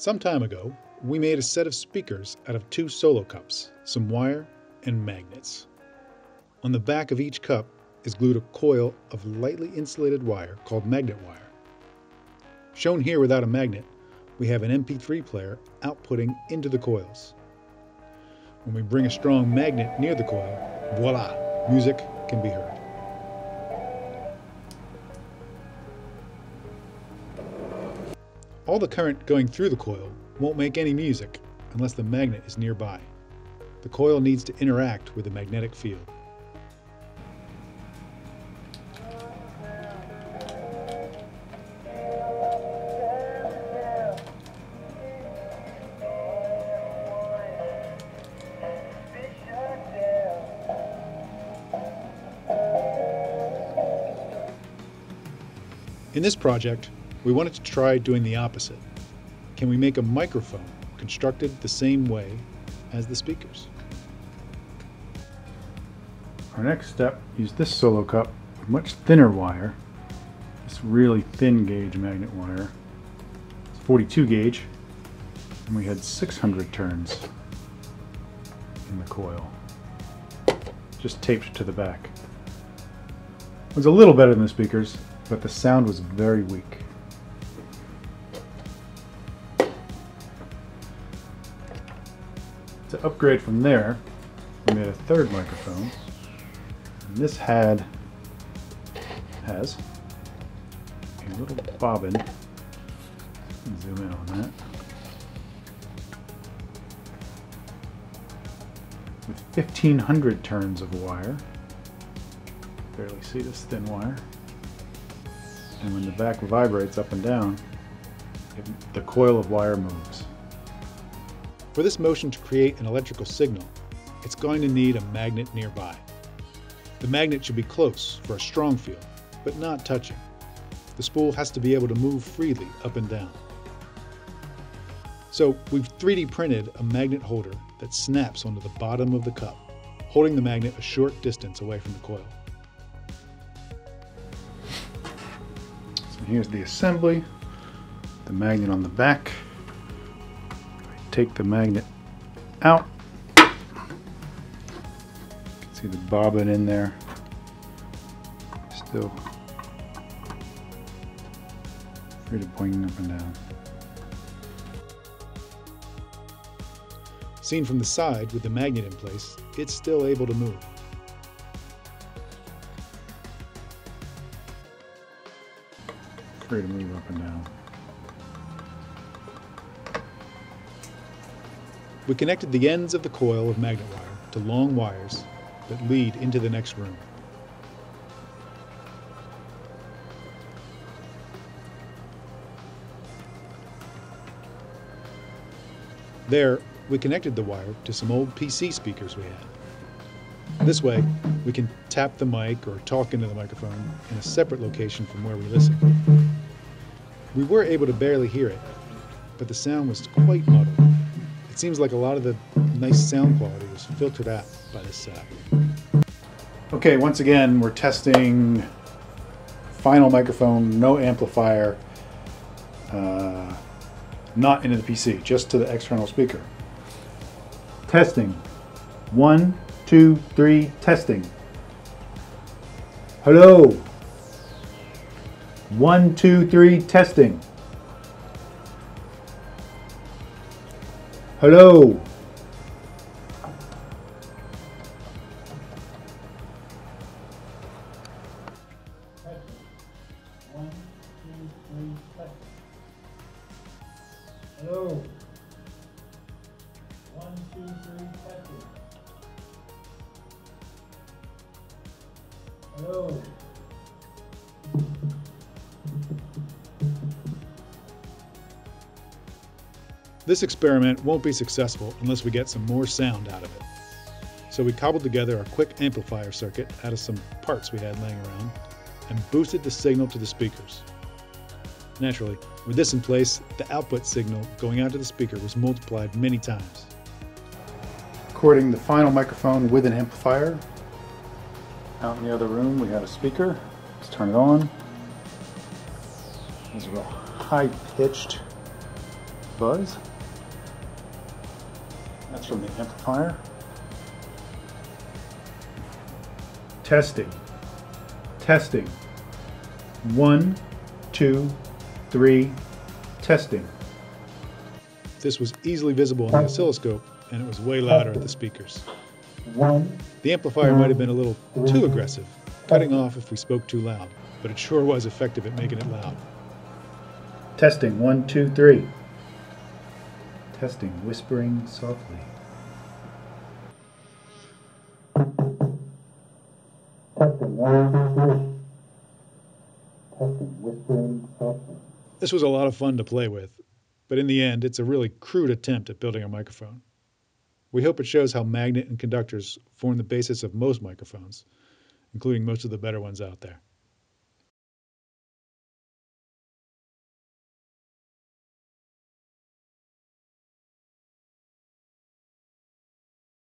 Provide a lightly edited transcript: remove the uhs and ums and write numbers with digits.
Some time ago, we made a set of speakers out of 2 solo cups, some wire, and magnets. On the back of each cup is glued a coil of lightly insulated wire called magnet wire. Shown here without a magnet, we have an MP3 player outputting into the coils. When we bring a strong magnet near the coil, voila, music can be heard. All the current going through the coil won't make any music unless the magnet is nearby. The coil needs to interact with the magnetic field. In this project, we wanted to try doing the opposite. Can we make a microphone constructed the same way as the speakers? Our next step, use this solo cup with much thinner wire, this really thin gauge magnet wire. It's 42 gauge, and we had 600 turns in the coil, just taped to the back. It was a little better than the speakers, but the sound was very weak. To upgrade from there, we made a third microphone. And this has a little bobbin. Zoom in on that. With 1,500 turns of wire. Barely see this thin wire. And when the back vibrates up and down, the coil of wire moves. For this motion to create an electrical signal, it's going to need a magnet nearby. The magnet should be close for a strong field, but not touching. The spool has to be able to move freely up and down. So we've 3D printed a magnet holder that snaps onto the bottom of the cup, holding the magnet a short distance away from the coil. So here's the assembly, the magnet on the back. Take the magnet out. You can see the bobbin in there. Still free to point up and down. Seen from the side with the magnet in place, it's still able to move. Free to move up and down. We connected the ends of the coil of magnet wire to long wires that lead into the next room. There, we connected the wire to some old PC speakers we had. This way, we can tap the mic or talk into the microphone in a separate location from where we listen. We were able to barely hear it, but the sound was quite muddled. It seems like a lot of the nice sound quality was filtered out by this side. Okay, once again, we're testing final microphone, no amplifier, not into the PC, just to the external speaker. Testing. 1, 2, 3, testing. Hello. 1, 2, 3, testing. Hello. Hello. 1, 2, 3, testing. Hello. This experiment won't be successful unless we get some more sound out of it. So we cobbled together a quick amplifier circuit out of some parts we had laying around and boosted the signal to the speakers. Naturally, with this in place, the output signal going out to the speaker was multiplied many times. Recording the final microphone with an amplifier. Out in the other room, we had a speaker. Let's turn it on. It's a real high-pitched buzz. That's from the amplifier. Testing. Testing. 1, 2, 3, testing. This was easily visible on the oscilloscope, and it was way louder at the speakers. The amplifier might have been a little too aggressive, cutting off if we spoke too loud, but it sure was effective at making it loud. Testing, 1, 2, 3. Testing, whispering softly. Testing, 1, 2, 3. Testing, whispering softly. This was a lot of fun to play with, but in the end, it's a really crude attempt at building a microphone. We hope it shows how magnet and conductors form the basis of most microphones, including most of the better ones out there.